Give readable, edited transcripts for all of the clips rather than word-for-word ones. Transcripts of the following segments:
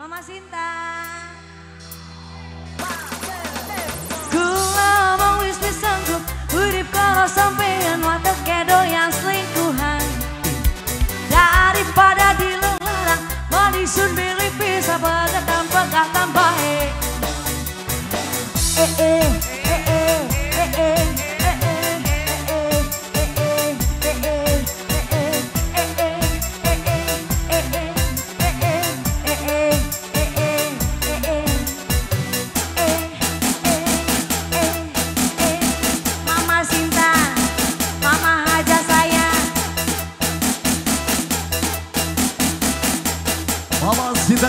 Mama Sinta. Ku mau istri sanggup urip kalau sampean watak kedol yang selingkuhan. Daripada dileleng malisun bilih bisa banget tanpa kata baik. Mama Sinta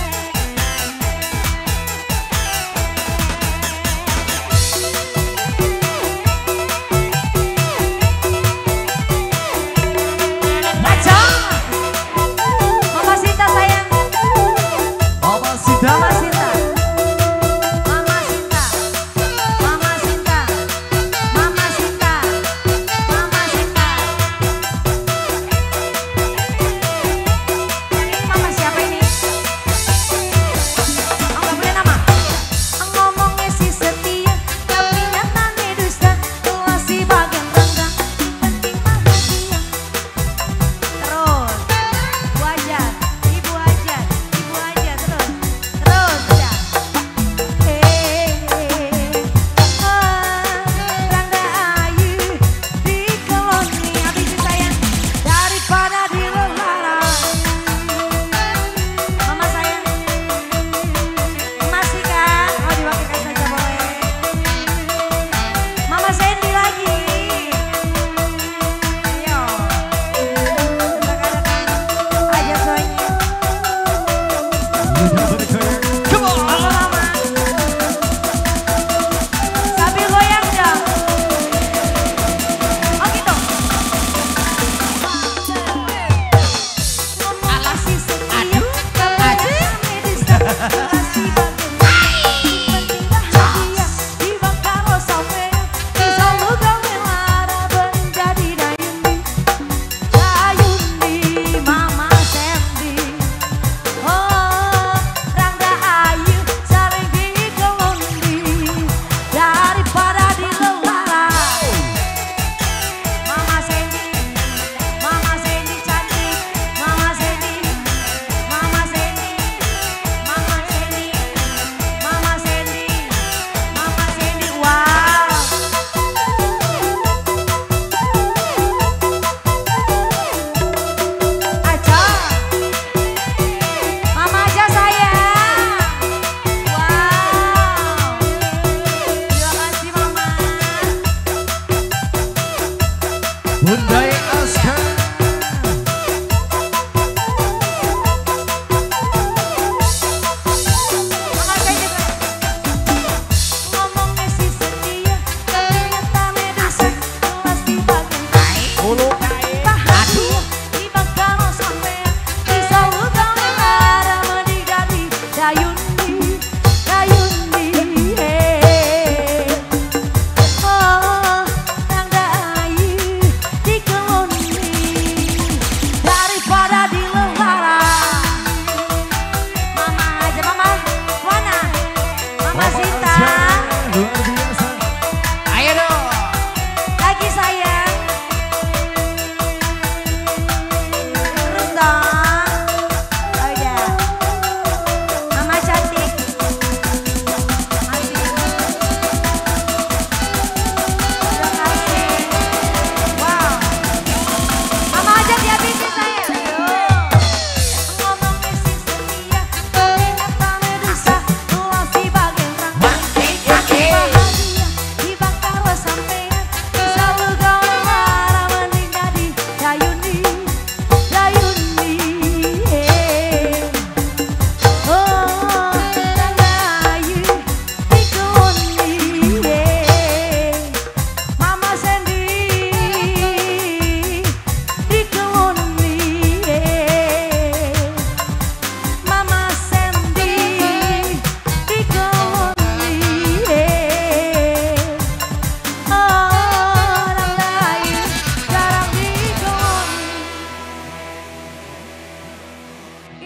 Mama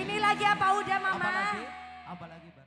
Ini lagi apa udah mama? Apa lagi, Mbak?